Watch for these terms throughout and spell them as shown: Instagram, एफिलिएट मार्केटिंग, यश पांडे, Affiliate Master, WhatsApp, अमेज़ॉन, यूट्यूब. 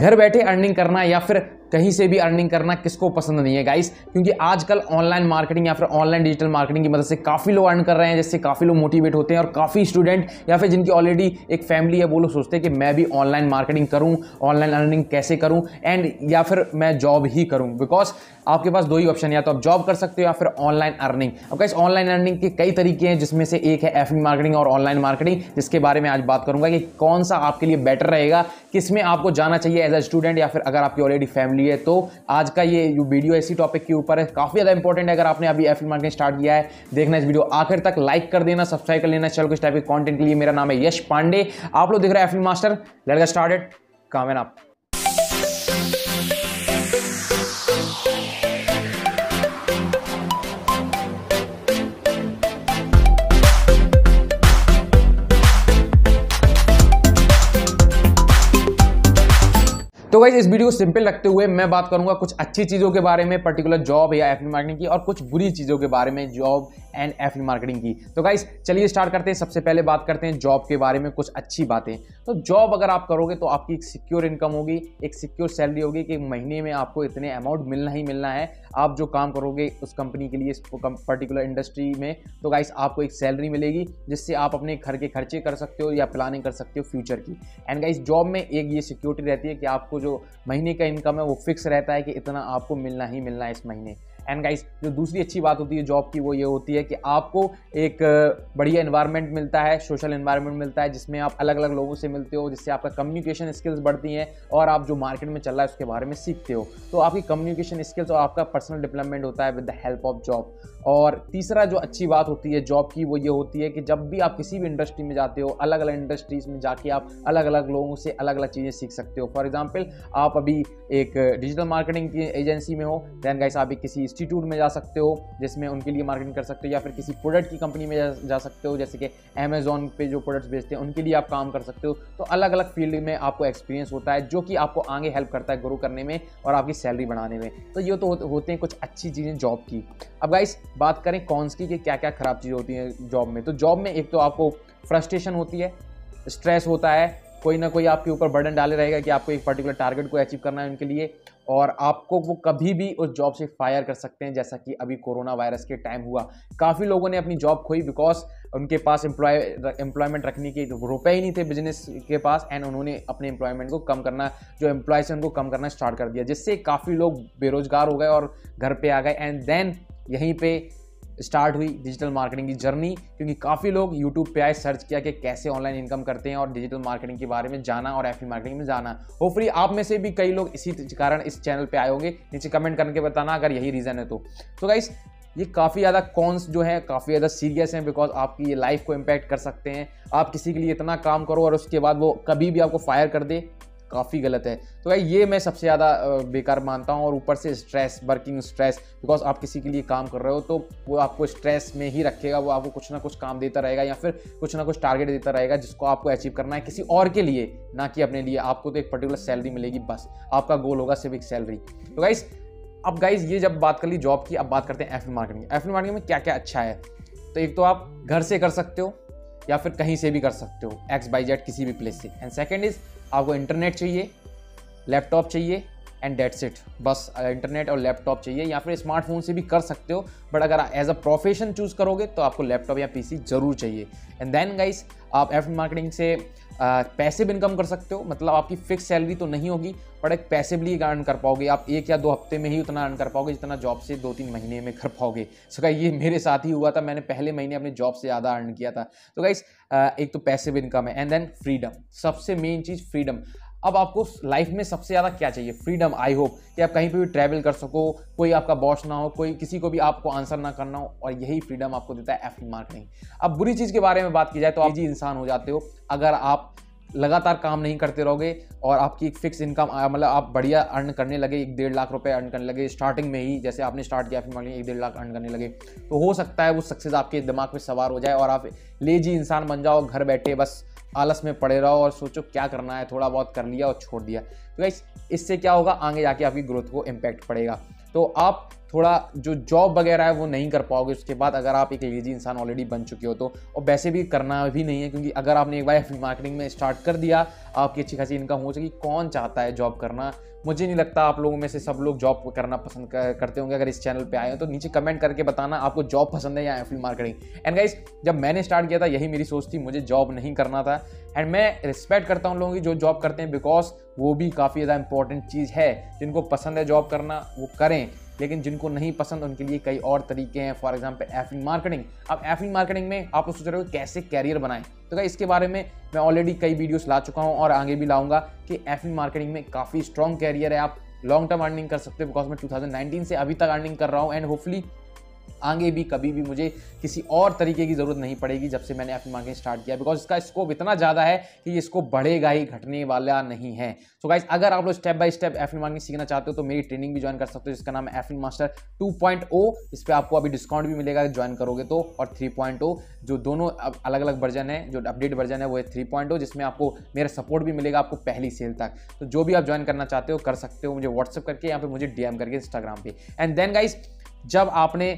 घर बैठे अर्निंग करना या फिर कहीं से भी अर्निंग करना किसको पसंद नहीं है गाइस, क्योंकि आजकल ऑनलाइन मार्केटिंग या फिर ऑनलाइन डिजिटल मार्केटिंग की मदद से काफ़ी लोग अर्न कर रहे हैं, जिससे काफ़ी लोग मोटिवेट होते हैं और काफ़ी स्टूडेंट या फिर जिनकी ऑलरेडी एक फैमिली है वो लोग सोचते हैं कि मैं भी ऑनलाइन मार्केटिंग करूं, ऑनलाइन अर्निंग कैसे करूं एंड या फिर मैं जॉब ही करूं। बिकॉज आपके पास दो ही ऑप्शन है, या तो आप जॉब कर सकते हो या फिर ऑनलाइन अर्निंग। अब गाइस ऑनलाइन अर्निंग के कई तरीके हैं, जिसमें से एक है एफिलिएट मार्केटिंग और ऑनलाइन मार्केटिंग, जिसके बारे में आज बात करूंगा कि कौन सा आपके लिए बेटर रहेगा, किसमें आपको जाना चाहिए एज अ स्टूडेंट या फिर अगर आपकी ऑलरेडी फैमिली है। तो आज का ये वीडियो इसी टॉपिक के ऊपर है, काफी ज्यादा इंपॉर्टेंट है। अगर आपने अभी एफिलिएट मार्केटिंग स्टार्ट किया है, देखना इस वीडियो आखिर तक, लाइक कर देना, सब्सक्राइब कर लेना चैनल को इस टाइप के कंटेंट के लिए। मेरा नाम है यश पांडे, आप लोग देख रहे हैं affiliate master. Let's get started, come on up. तो गाइस इस वीडियो को सिंपल रखते हुए मैं बात करूंगा कुछ अच्छी चीज़ों के बारे में, पर्टिकुलर जॉब या एफिलिएट मार्केटिंग की, और कुछ बुरी चीज़ों के बारे में जॉब एंड एफिलिएट मार्केटिंग की। तो गाइस चलिए स्टार्ट करते हैं। सबसे पहले बात करते हैं जॉब के बारे में, कुछ अच्छी बातें। तो जॉब अगर आप करोगे तो आपकी एक सिक्योर इनकम होगी, एक सिक्योर सैलरी होगी कि महीने में आपको इतने अमाउंट मिलना ही मिलना है। आप जो काम करोगे उस कंपनी के लिए, इस पर्टिकुलर इंडस्ट्री में, तो गाइस आपको एक सैलरी मिलेगी जिससे आप अपने घर के खर्चे कर सकते हो या प्लानिंग कर सकते हो फ्यूचर की। एंड गाइस जॉब में एक ये सिक्योरिटी रहती है कि आपको जो महीने का इनकम है वो फिक्स रहता है कि इतना आपको मिलना ही मिलना है इस महीने। एंड गाइस जो दूसरी अच्छी बात होती है जॉब की, वो ये होती है कि आपको एक बढ़िया एनवायरनमेंट मिलता है, सोशल एनवायरनमेंट मिलता है, जिसमें आप अलग अलग लोगों से मिलते हो, जिससे आपका कम्युनिकेशन स्किल्स बढ़ती हैं और आप जो मार्केट में चल रहा है उसके बारे में सीखते हो। तो आपकी कम्युनिकेशन स्किल्स और आपका पर्सनल डेवलपमेंट होता है with the help of job. और तीसरा जो अच्छी बात होती है जॉब की, वो ये होती है कि जब भी आप किसी भी इंडस्ट्री में जाते हो, अलग अलग इंडस्ट्रीज़ में जाके आप अलग अलग लोगों से अलग अलग चीज़ें सीख सकते हो। फॉर एग्जाम्पल आप अभी एक डिजिटल मार्केटिंग की एजेंसी में हो, दैन गाइस आप किसी इंस्टीट्यूट में जा सकते हो जिसमें उनके लिए मार्केटिंग कर सकते हो, या फिर किसी प्रोडक्ट की कंपनी में जा सकते हो, जैसे कि अमेज़ॉन पे जो प्रोडक्ट्स बेचते हैं उनके लिए आप काम कर सकते हो। तो अलग अलग फील्ड में आपको एक्सपीरियंस होता है जो कि आपको आगे हेल्प करता है ग्रो करने में और आपकी सैलरी बढ़ाने में। तो ये तो होते हैं कुछ अच्छी चीज़ें जॉब की। अब गाइस बात करें कॉन्स की, क्या क्या खराब चीज़ें होती हैं जॉब में। तो जॉब में एक तो आपको फ्रस्ट्रेशन होती है, स्ट्रेस होता है, कोई ना कोई आपके ऊपर बर्डन डाले रहेगा कि आपको एक पर्टिकुलर टारगेट को अचीव करना है उनके लिए, और आपको वो कभी भी उस जॉब से फायर कर सकते हैं, जैसा कि अभी कोरोना वायरस के टाइम हुआ। काफ़ी लोगों ने अपनी जॉब खोई बिकॉज उनके पास एम्प्लॉयमेंट रखने के रुपए ही नहीं थे बिजनेस के पास, एंड उन्होंने अपने एम्प्लॉयमेंट को कम करना, जो एम्प्लॉयज़ हैं उनको कम करना स्टार्ट कर दिया, जिससे काफ़ी लोग बेरोजगार हो गए और घर पर आ गए। एंड देन यहीं पर स्टार्ट हुई डिजिटल मार्केटिंग की जर्नी, क्योंकि काफ़ी लोग यूट्यूब पे आए, सर्च किया कि कैसे ऑनलाइन इनकम करते हैं और डिजिटल मार्केटिंग के बारे में जाना और एफिलिएट मार्केटिंग में जाना। होपफुली आप में से भी कई लोग इसी कारण इस चैनल पे आए होंगे, नीचे कमेंट करके बताना अगर यही रीज़न है तो गाइस ये काफ़ी ज़्यादा कॉन्स जो है काफ़ी ज़्यादा सीरियस हैं, बिकॉज आपकी ये लाइफ को इम्पैक्ट कर सकते हैं। आप किसी के लिए इतना काम करो और उसके बाद वो कभी भी आपको फायर कर दे, काफ़ी गलत है। तो भाई ये मैं सबसे ज़्यादा बेकार मानता हूँ। और ऊपर से स्ट्रेस, वर्किंग स्ट्रेस, बिकॉज आप किसी के लिए काम कर रहे हो तो वो आपको स्ट्रेस में ही रखेगा, वो आपको कुछ ना कुछ काम देता रहेगा या फिर कुछ ना कुछ टारगेट देता रहेगा जिसको आपको अचीव करना है किसी और के लिए, ना कि अपने लिए। आपको तो एक पर्टिकुलर सैलरी मिलेगी, बस आपका गोल होगा सिर्फ एक सैलरी। तो गाइस अब गाइस ये जब बात कर ली जॉब की, अब बात करते हैं एफिलिएट मार्केटिंग। एफिलिएट मार्केटिंग में क्या क्या अच्छा है, तो एक तो आप घर से कर सकते हो या फिर कहीं से भी कर सकते हो, एक्स बाई जेड किसी भी प्लेस से। एंड सेकेंड इज़ आपको इंटरनेट चाहिए, लैपटॉप चाहिए एंड डेट्स इट, बस इंटरनेट और लैपटॉप चाहिए, या फिर स्मार्टफोन से भी कर सकते हो, बट अगर एज अ प्रोफेशन चूज़ करोगे तो आपको लैपटॉप या पीसी ज़रूर चाहिए। एंड देन गाइस आप एफिलिएट मार्केटिंग से पैसिव इनकम कर सकते हो, मतलब आपकी फिक्स सैलरी तो नहीं होगी बट एक पैसिवली अर्न कर पाओगे, आप एक या दो हफ्ते में ही उतना अर्न कर पाओगे जितना जॉब से 2-3 महीने में कर पाओगे। सो गाइस ये मेरे साथ ही हुआ था, मैंने पहले महीने अपने जॉब से ज़्यादा अर्न किया था। तो गाइस एक तो पैसिव इनकम है, एंड देन फ्रीडम, सबसे मेन चीज़ फ्रीडम। अब आपको लाइफ में सबसे ज़्यादा क्या चाहिए, फ्रीडम। आई होप कि आप कहीं पे भी ट्रैवल कर सको, कोई आपका बॉस ना हो, कोई किसी को भी आपको आंसर ना करना हो, और यही फ्रीडम आपको देता है एफिलिएट मार्केटिंग। अब बुरी चीज़ के बारे में बात की जाए तो आप जी इंसान हो जाते हो अगर आप लगातार काम नहीं करते रहोगे और आपकी एक फिक्स इनकम, मतलब आप बढ़िया अर्न करने लगे, 1-1.5 लाख रुपए अर्न करने लगे स्टार्टिंग में ही, जैसे आपने स्टार्ट किया एफिलिएट मार्केटिंग 1-1.5 लाख अर्न करने लगे, तो हो सकता है वो सक्सेस आपके दिमाग में सवार हो जाए और आप लेजी इंसान बन जाओ, घर बैठे बस आलस में पड़े रहो और सोचो क्या करना है, थोड़ा बहुत कर लिया और छोड़ दिया। तो गाइस इससे क्या होगा, आगे जाके आपकी ग्रोथ को इम्पैक्ट पड़ेगा। तो आप थोड़ा जो जॉब वगैरह है वो नहीं कर पाओगे उसके बाद, अगर आप एक लेजी इंसान ऑलरेडी बन चुके हो तो। और वैसे भी करना भी नहीं है, क्योंकि अगर आपने एक बार एफिलिएट मार्केटिंग में स्टार्ट कर दिया, आपकी अच्छी खासी इनकम हो सकेगी। कौन चाहता है जॉब करना? मुझे नहीं लगता आप लोगों में से सब लोग जॉब करना पसंद करते होंगे। अगर इस चैनल पे आए हो तो नीचे कमेंट करके बताना आपको जॉब पसंद है या एफिलिएट मार्केटिंग। एंड गाइस, जब मैंने स्टार्ट किया था यही मेरी सोच थी, मुझे जॉब नहीं करना था। एंड मैं रिस्पेक्ट करता हूँ लोगों की जो जॉब करते हैं, बिकॉज वो भी काफ़ी ज़्यादा इंपॉर्टेंट चीज़ है। जिनको पसंद है जॉब करना वो करें, लेकिन जिनको नहीं पसंद उनके लिए कई और तरीके हैं। For example एफिलिएट मार्केटिंग। अब एफिलिएट मार्केटिंग में आप सोच रहे हो कैसे कैरियर बनाएं, तो गाइस इसके बारे में मैं ऑलरेडी कई वीडियोस ला चुका हूं और आगे भी लाऊंगा कि एफिलिएट मार्केटिंग में काफ़ी स्ट्रॉन्ग कैरियर है। आप लॉन्ग टर्म अर्निंग कर सकते हो, बिकॉज मैं 2019 से अभी तक अर्निंग कर रहा हूँ। एंड होपफुली आगे भी कभी भी मुझे किसी और तरीके की ज़रूरत नहीं पड़ेगी जब से मैंने एफिलिएट मार्केटिंग स्टार्ट किया, बिकॉज इसका स्कोप इतना ज़्यादा है कि ये स्कोप बढ़ेगा ही, घटने वाला नहीं है। सो गाइस, अगर आप लोग step by step एफिलिएट मार्केटिंग सीखना चाहते हो तो मेरी ट्रेनिंग भी ज्वाइन कर सकते हो, जिसका नाम है एफिलिएट मास्टर 2.0। इस पर आपको अभी डिस्काउंट भी मिलेगा ज्वाइन करोगे तो, और 3.0 जो दोनों अलग अलग वर्जन है, जो अपडेट वर्जन है वो है 3.0, जिसमें आपको मेरा सपोर्ट भी मिलेगा आपको पहली सेल तक। तो जो भी आप ज्वाइन करना चाहते हो कर सकते हो, मुझे व्हाट्सअप करके या फिर मुझे DM करके इंस्टाग्राम पे। एंड देन गाइस, जब आपने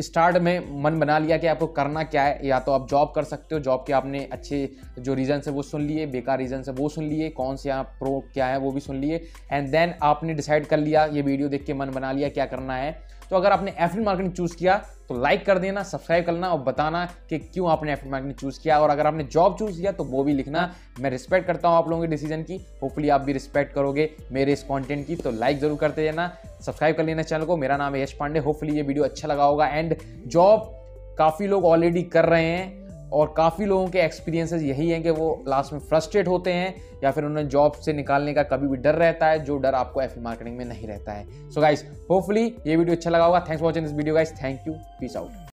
स्टार्ट में मन बना लिया कि आपको करना क्या है, या तो आप जॉब कर सकते हो, जॉब के आपने अच्छे जो रीज़न है वो सुन लिए, बेकार रीज़न है वो सुन लिए, कौन से यहाँ प्रो क्या है वो भी सुन लिए। एंड देन आपने डिसाइड कर लिया, ये वीडियो देख के मन बना लिया क्या करना है। तो अगर आपने एफिलिएट मार्केटिंग चूज़ किया तो लाइक कर देना, सब्सक्राइब करना और बताना कि क्यों आपने एफिलिएट मार्केटिंग चूज़ किया। और अगर आपने जॉब चूज़ किया तो वो भी लिखना। मैं रिस्पेक्ट करता हूँ आप लोगों के डिसीजन की, होपफुली आप भी रिस्पेक्ट करोगे मेरे इस कंटेंट की। तो लाइक ज़रूर करते रहना, सब्सक्राइब कर लेना चैनल को। मेरा नाम है यश पांडे, होपफुली ये वीडियो अच्छा लगा होगा। एंड जॉब काफ़ी लोग ऑलरेडी कर रहे हैं और काफ़ी लोगों के एक्सपीरियंसेस यही हैं कि वो लास्ट में फ्रस्ट्रेट होते हैं या फिर उन्हें जॉब से निकालने का कभी भी डर रहता है, जो डर आपको एफिलिएट मार्केटिंग में नहीं रहता है। सो गाइस, होपफुली ये वीडियो अच्छा लगा होगा। Thanks for watching this video guys, thank you, peace out.